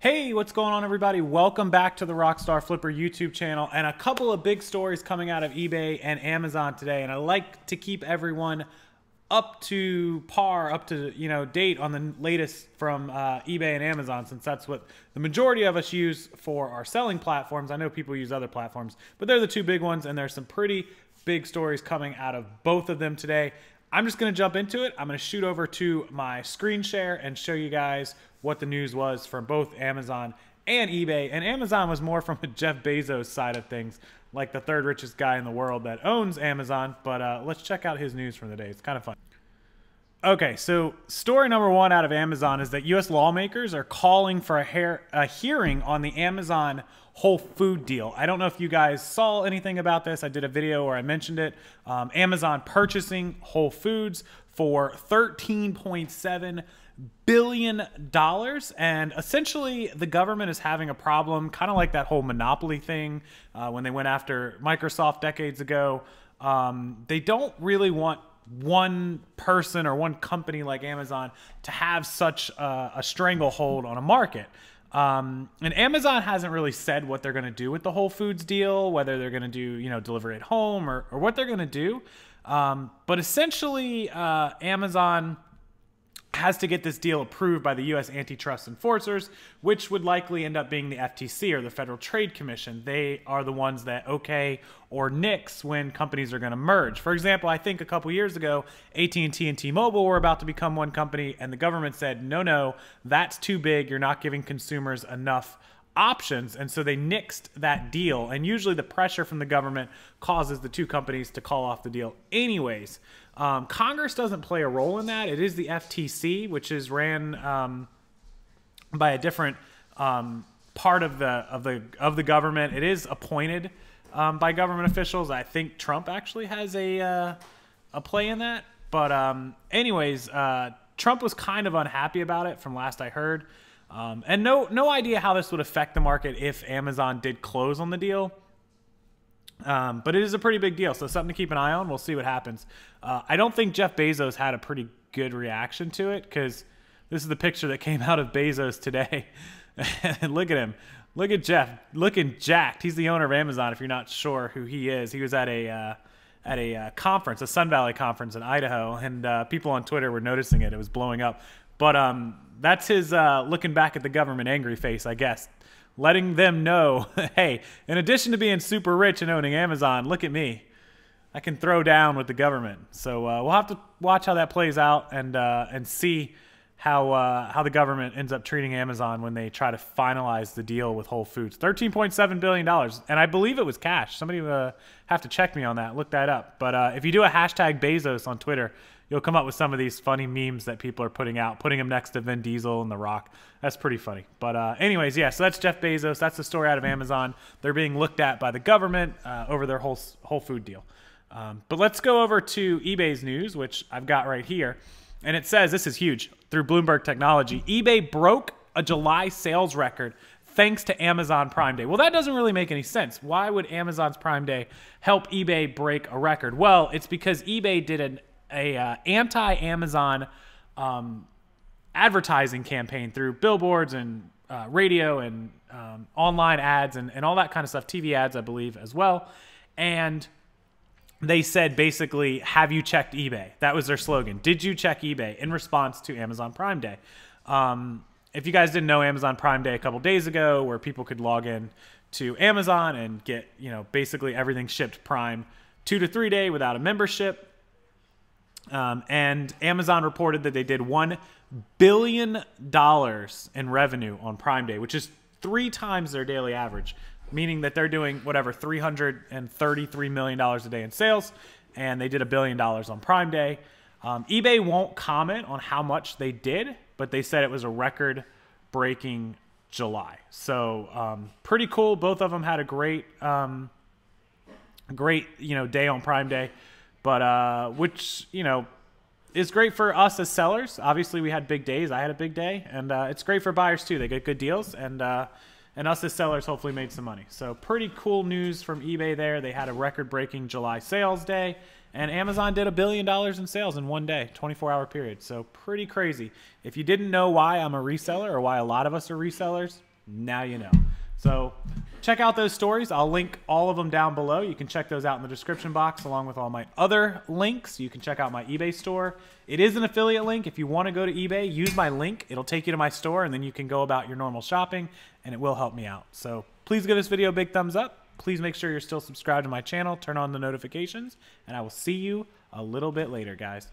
Hey, what's going on, everybody? Welcome back to the Rockstar Flipper YouTube channel, and a couple of big stories coming out of eBay and Amazon today. And I like to keep everyone up to par, up to date on the latest from eBay and Amazon, since that's what the majority of us use for our selling platforms. I know people use other platforms, but they're the two big ones, and there's some pretty big stories coming out of both of them today. I'm just gonna jump into it. I'm gonna shoot over to my screen share and show you guys what the news was from both Amazon and eBay. And Amazon was more from the Jeff Bezos side of things, like the third richest guy in the world that owns Amazon. But let's check out his news from the day. It's kind of fun. Okay, so story number one out of Amazon is that U.S. lawmakers are calling for a hearing on the Amazon Whole Foods deal. I don't know if you guys saw anything about this. I did a video where I mentioned it. Amazon purchasing Whole Foods for $13.7 billion. And essentially, the government is having a problem, kind of like that whole monopoly thing when they went after Microsoft decades ago. They don't really want one person or one company like Amazon to have such a stranglehold on a market. And Amazon hasn't really said what they're going to do with the Whole Foods deal, whether they're going to do, deliver at home or what they're going to do. But essentially, Amazon has to get this deal approved by the U.S. antitrust enforcers, which would likely end up being the FTC or the Federal Trade Commission. They are the ones that okay or nix when companies are going to merge. For example, I think a couple years ago, AT&T and T-Mobile were about to become one company, and the government said, no, no, that's too big. You're not giving consumers enough options. And so they nixed that deal. And usually the pressure from the government causes the two companies to call off the deal anyways. Congress doesn't play a role in that. It is the FTC, which is ran by a different part of the government. It is appointed by government officials. I think Trump actually has a play in that. But anyways, Trump was kind of unhappy about it from last I heard. And no idea how this would affect the market if Amazon did close on the deal. But it is a pretty big deal, so something to keep an eye on. We'll see what happens. I don't think Jeff Bezos had a pretty good reaction to it, because this is the picture that came out of Bezos today. And look at him. Look at Jeff, looking jacked. He's the owner of Amazon, if you're not sure who he is. He was at a conference, a Sun Valley conference in Idaho, and people on Twitter were noticing it. It was blowing up. But that's his looking back at the government angry face, I guess. Letting them know, hey, in addition to being super rich and owning Amazon, look at me. I can throw down with the government. So we'll have to watch how that plays out and see how the government ends up treating Amazon when they try to finalize the deal with Whole Foods. $13.7 billion, and I believe it was cash. Somebody have to check me on that, look that up. But if you do a hashtag Bezos on Twitter, you'll come up with some of these funny memes that people are putting out, putting him next to Vin Diesel and The Rock. That's pretty funny. But anyways, yeah, so that's Jeff Bezos. That's the story out of Amazon. They're being looked at by the government over their Whole Foods deal. But let's go over to eBay's news, which I've got right here. And it says, this is huge, through Bloomberg Technology, eBay broke a July sales record thanks to Amazon Prime Day. Well, that doesn't really make any sense. Why would Amazon's Prime Day help eBay break a record? Well, it's because eBay did an anti-Amazon advertising campaign through billboards and radio and online ads and all that kind of stuff, TV ads, I believe, as well. And they said, basically, have you checked eBay? That was their slogan. Did you check eBay? In response to Amazon Prime Day. If you guys didn't know, Amazon Prime Day a couple days ago, where people could log in to Amazon and get, basically everything shipped Prime 2 to 3 day without a membership. And Amazon reported that they did $1 billion in revenue on Prime Day, which is 3 times their daily average, meaning that they're doing whatever, $333 million a day in sales, and they did $1 billion on Prime Day. eBay won't comment on how much they did, but they said it was a record-breaking July. So pretty cool. Both of them had a great, great day on Prime Day. But which, is great for us as sellers. Obviously, we had big days. I had a big day. And it's great for buyers, too. They get good deals. And us as sellers hopefully made some money. So pretty cool news from eBay there. They had a record-breaking July sales day. And Amazon did $1 billion in sales in 1 day, 24-hour period. So pretty crazy. If you didn't know why I'm a reseller, or why a lot of us are resellers, Now you know. So check out those stories. I'll link all of them down below. You can check those out in the description box along with all my other links. You can check out my eBay store. It is an affiliate link. If you want to go to eBay, use my link. It'll take you to my store, and then you can go about your normal shopping, and it will help me out. So please give this video a big thumbs up. Please make sure you're still subscribed to my channel. Turn on the notifications, and I will see you a little bit later, guys.